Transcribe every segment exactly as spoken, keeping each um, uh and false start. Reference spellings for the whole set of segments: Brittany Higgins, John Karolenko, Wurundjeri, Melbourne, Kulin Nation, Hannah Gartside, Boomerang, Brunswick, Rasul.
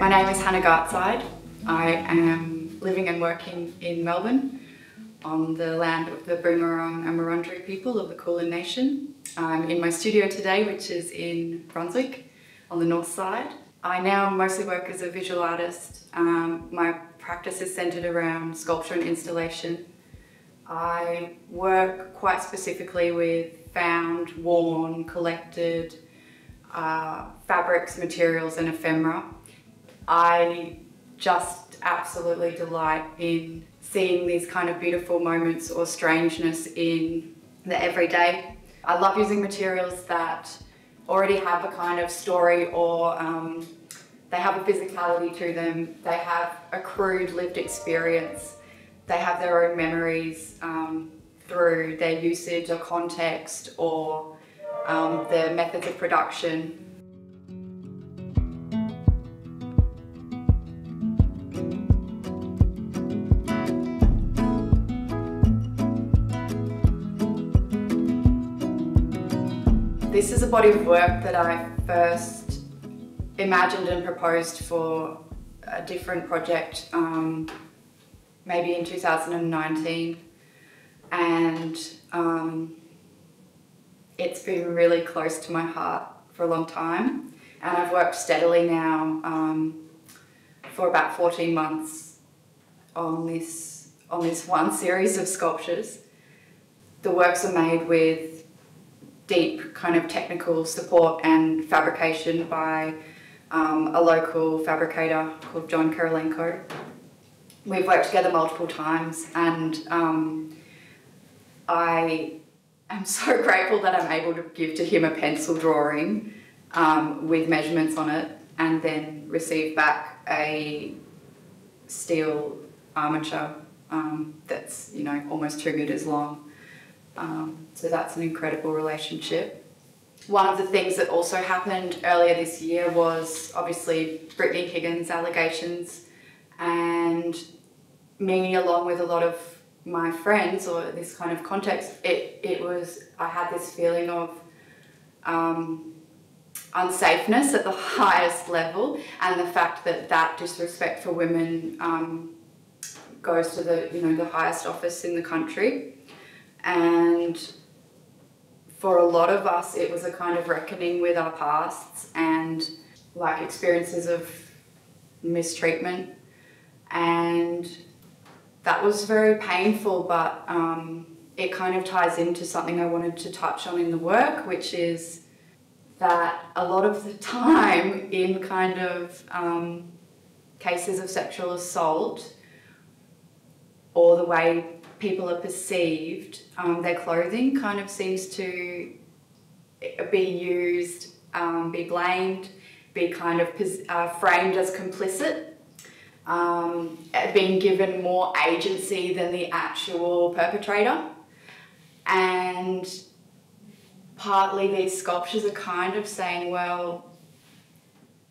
My name is Hannah Gartside. I am living and working in Melbourne on the land of the Boomerang and Wurundjeri people of the Kulin Nation. I'm in my studio today, which is in Brunswick on the north side. I now mostly work as a visual artist. Um, my practice is centred around sculpture and installation. I work quite specifically with found, worn, collected uh, fabrics, materials and ephemera. I just absolutely delight in seeing these kind of beautiful moments or strangeness in the everyday. I love using materials that already have a kind of story or um, they have a physicality to them, they have a crude lived experience, they have their own memories um, through their usage or context or um, their methods of production. This is a body of work that I first imagined and proposed for a different project um, maybe in two thousand nineteen, and um, it's been really close to my heart for a long time, and I've worked steadily now um, for about fourteen months on this, on this one series of sculptures. The works are made with deep kind of technical support and fabrication by um, a local fabricator called John Karolenko. We've worked together multiple times, and um, I am so grateful that I'm able to give to him a pencil drawing um, with measurements on it and then receive back a steel armature um, that's, you know, almost two metres long. Um, so that's an incredible relationship. One of the things that also happened earlier this year was obviously Brittany Higgins' allegations, and me along with a lot of my friends or this kind of context, it, it was, I had this feeling of um, unsafeness at the highest level, and the fact that that disrespect for women um, goes to the, you know, the highest office in the country. And for a lot of us, it was a kind of reckoning with our pasts and like experiences of mistreatment, and that was very painful, but um, it kind of ties into something I wanted to touch on in the work, which is that a lot of the time in kind of um, cases of sexual assault or the way people are perceived, um, their clothing kind of seems to be used, um, be blamed, be kind of uh, framed as complicit, um, being given more agency than the actual perpetrator. And partly these sculptures are kind of saying, well,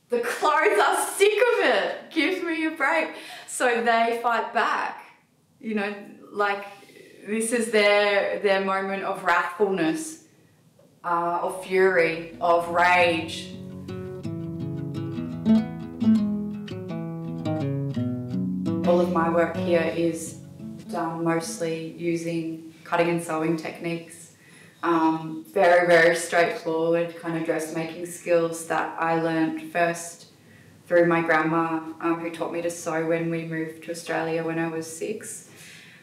the clothes are sick of it, give me a break. So they fight back, you know, like this is their their moment of wrathfulness, uh, of fury, of rage. All of my work here is done mostly using cutting and sewing techniques, um, very, very straightforward kind of dressmaking skills that I learnt first through my grandma, um, who taught me to sew when we moved to Australia when I was six.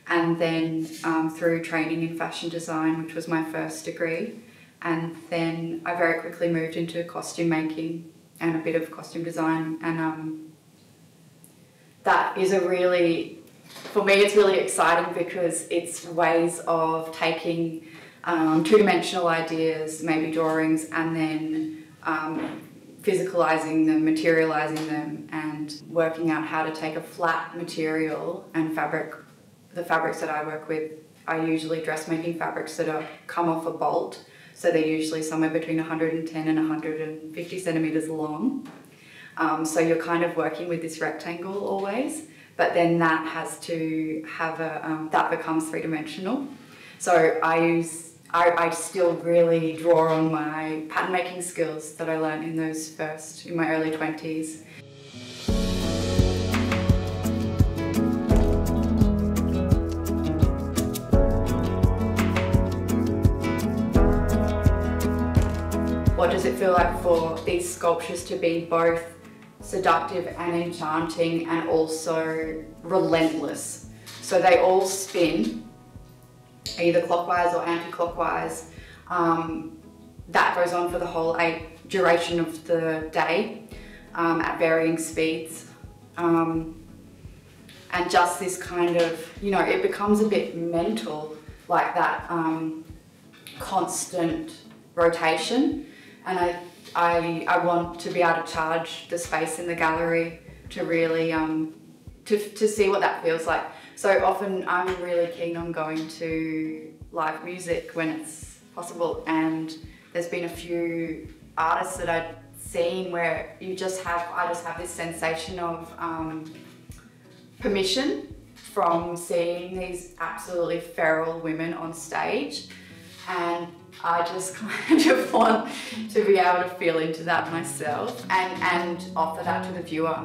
And then um, through training in fashion design, which was my first degree. And then I very quickly moved into costume making and a bit of costume design. And um, that is a really, for me, it's really exciting because it's ways of taking um, two-dimensional ideas, maybe drawings, and then um, physicalizing them, materializing them, and working out how to take a flat material and fabric. The fabrics that I work with are usually dressmaking fabrics that are come off a bolt, so they're usually somewhere between one hundred ten and one hundred fifty centimetres long. Um, so you're kind of working with this rectangle always, but then that has to have a, um, that becomes three-dimensional. So I use, I, I still really draw on my pattern making skills that I learned in those first, in my early twenties. What does it feel like for these sculptures to be both seductive and enchanting and also relentless? So they all spin either clockwise or anti-clockwise. Um, that goes on for the whole eight duration of the day um, at varying speeds. Um, and just this kind of, you know, it becomes a bit mental, like that um, constant rotation. And I, I, I want to be able to charge the space in the gallery to really, um, to, to see what that feels like. So often I'm really keen on going to live music when it's possible, and there's been a few artists that I've seen where you just have, I just have this sensation of um, permission from seeing these absolutely feral women on stage, and I just kind of want to be able to feel into that myself and, and offer that to the viewer.